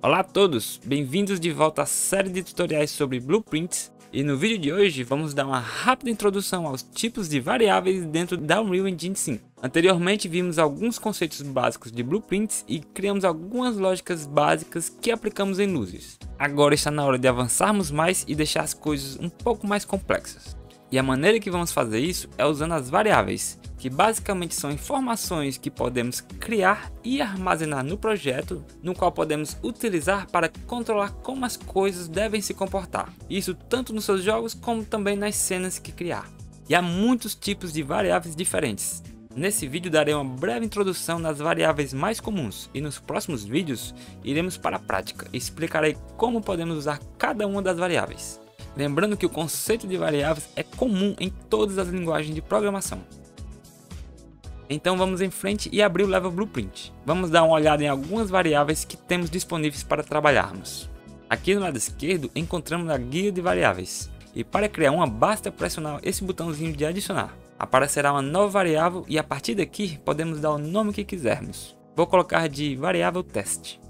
Olá a todos, bem-vindos de volta à série de tutoriais sobre Blueprints, e no vídeo de hoje vamos dar uma rápida introdução aos tipos de variáveis dentro da Unreal Engine 5. Anteriormente vimos alguns conceitos básicos de Blueprints e criamos algumas lógicas básicas que aplicamos em luzes. Agora está na hora de avançarmos mais e deixar as coisas um pouco mais complexas. E a maneira que vamos fazer isso é usando as variáveis, que basicamente são informações que podemos criar e armazenar no projeto, no qual podemos utilizar para controlar como as coisas devem se comportar. Isso tanto nos seus jogos como também nas cenas que criar. E há muitos tipos de variáveis diferentes. Nesse vídeo darei uma breve introdução nas variáveis mais comuns e nos próximos vídeos iremos para a prática e explicarei como podemos usar cada uma das variáveis. Lembrando que o conceito de variáveis é comum em todas as linguagens de programação. Então vamos em frente e abrir o Level Blueprint. Vamos dar uma olhada em algumas variáveis que temos disponíveis para trabalharmos. Aqui no lado esquerdo encontramos a guia de variáveis. E para criar uma basta pressionar esse botãozinho de adicionar. Aparecerá uma nova variável e a partir daqui podemos dar o nome que quisermos. Vou colocar de variável teste.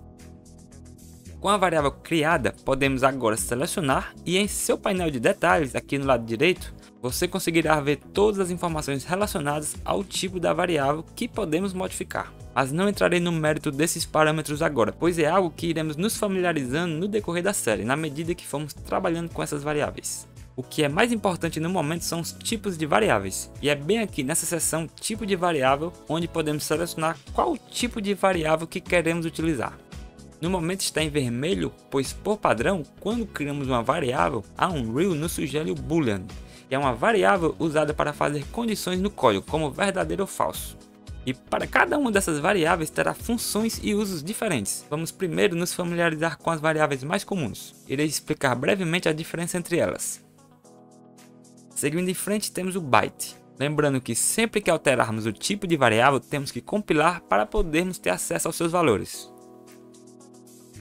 Com a variável criada, podemos agora selecionar e em seu painel de detalhes, aqui no lado direito, você conseguirá ver todas as informações relacionadas ao tipo da variável que podemos modificar. Mas não entrarei no mérito desses parâmetros agora, pois é algo que iremos nos familiarizando no decorrer da série, na medida que formos trabalhando com essas variáveis. O que é mais importante no momento são os tipos de variáveis, e é bem aqui nessa seção tipo de variável, onde podemos selecionar qual tipo de variável que queremos utilizar. No momento está em vermelho, pois por padrão, quando criamos uma variável, a Unreal nos sugere o boolean, que é uma variável usada para fazer condições no código, como verdadeiro ou falso. E para cada uma dessas variáveis terá funções e usos diferentes. Vamos primeiro nos familiarizar com as variáveis mais comuns. Irei explicar brevemente a diferença entre elas. Seguindo em frente temos o byte. Lembrando que sempre que alterarmos o tipo de variável, temos que compilar para podermos ter acesso aos seus valores.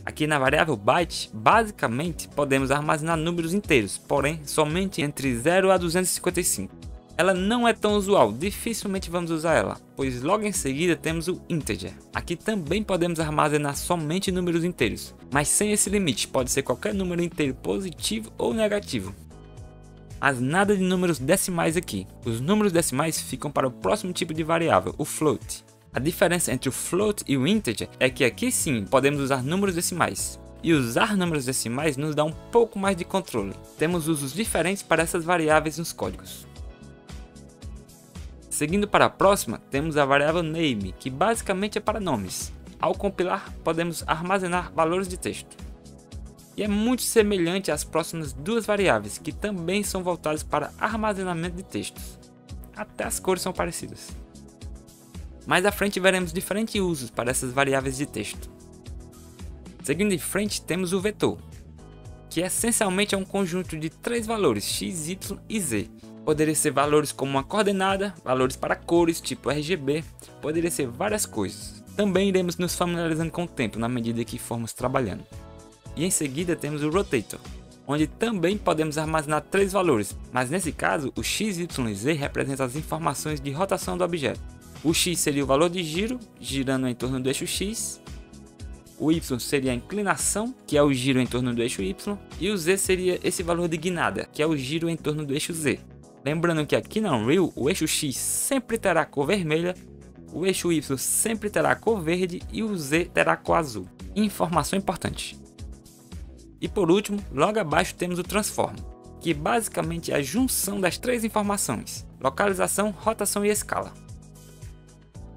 Aqui na variável byte, basicamente podemos armazenar números inteiros, porém somente entre 0 a 255. Ela não é tão usual, dificilmente vamos usar ela, pois logo em seguida temos o integer. Aqui também podemos armazenar somente números inteiros, mas sem esse limite, pode ser qualquer número inteiro positivo ou negativo. Mas nada de números decimais aqui, os números decimais ficam para o próximo tipo de variável, o float. A diferença entre o float e o integer é que aqui sim podemos usar números decimais. E usar números decimais nos dá um pouco mais de controle. Temos usos diferentes para essas variáveis nos códigos. Seguindo para a próxima, temos a variável name, que basicamente é para nomes. Ao compilar, podemos armazenar valores de texto. E é muito semelhante às próximas duas variáveis, que também são voltadas para armazenamento de textos. Até as cores são parecidas. Mais à frente veremos diferentes usos para essas variáveis de texto. Seguindo em frente temos o vetor, que essencialmente é um conjunto de três valores x, y e z. Poderia ser valores como uma coordenada, valores para cores tipo RGB, poderia ser várias coisas. Também iremos nos familiarizando com o tempo na medida que formos trabalhando. E em seguida temos o rotator, onde também podemos armazenar três valores, mas nesse caso o x, y e z representam as informações de rotação do objeto. O x seria o valor de giro, girando em torno do eixo x. O y seria a inclinação, que é o giro em torno do eixo y. E o z seria esse valor de guinada, que é o giro em torno do eixo z. Lembrando que aqui na Unreal, o eixo x sempre terá a cor vermelha, o eixo y sempre terá a cor verde e o z terá a cor azul. Informação importante. E por último, logo abaixo temos o transform, que basicamente é a junção das três informações: localização, rotação e escala.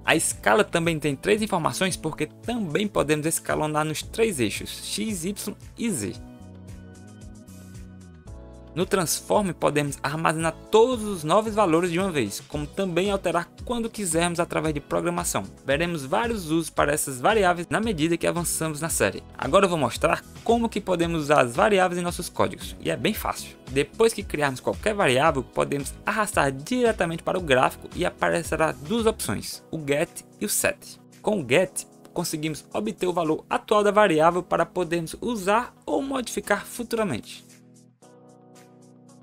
A escala também tem três informações porque também podemos escalonar nos três eixos, x, y e z. No transform podemos armazenar todos os novos valores de uma vez, como também alterar quando quisermos através de programação. Veremos vários usos para essas variáveis na medida que avançamos na série. Agora eu vou mostrar como que podemos usar as variáveis em nossos códigos, e é bem fácil. Depois que criarmos qualquer variável, podemos arrastar diretamente para o gráfico e aparecerá duas opções, o get e o set. Com o get, conseguimos obter o valor atual da variável para podermos usar ou modificar futuramente.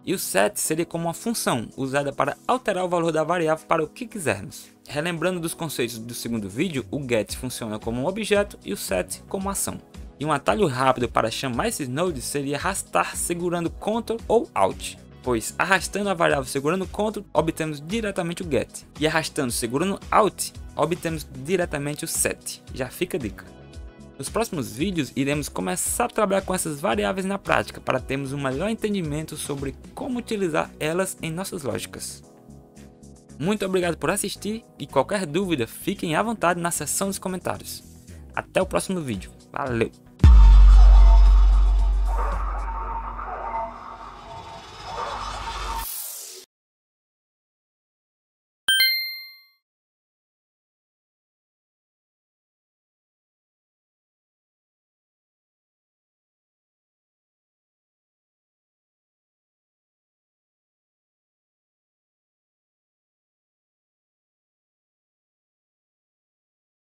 E o set seria como uma função, usada para alterar o valor da variável para o que quisermos. Relembrando dos conceitos do segundo vídeo, o get funciona como um objeto e o set como ação. E um atalho rápido para chamar esses nodes seria arrastar segurando Ctrl ou Alt, pois arrastando a variável segurando Ctrl obtemos diretamente o get, e arrastando segurando Alt obtemos diretamente o set. Já fica a dica. Nos próximos vídeos iremos começar a trabalhar com essas variáveis na prática para termos um melhor entendimento sobre como utilizar elas em nossas lógicas. Muito obrigado por assistir e qualquer dúvida fiquem à vontade na seção dos comentários. Até o próximo vídeo. Valeu!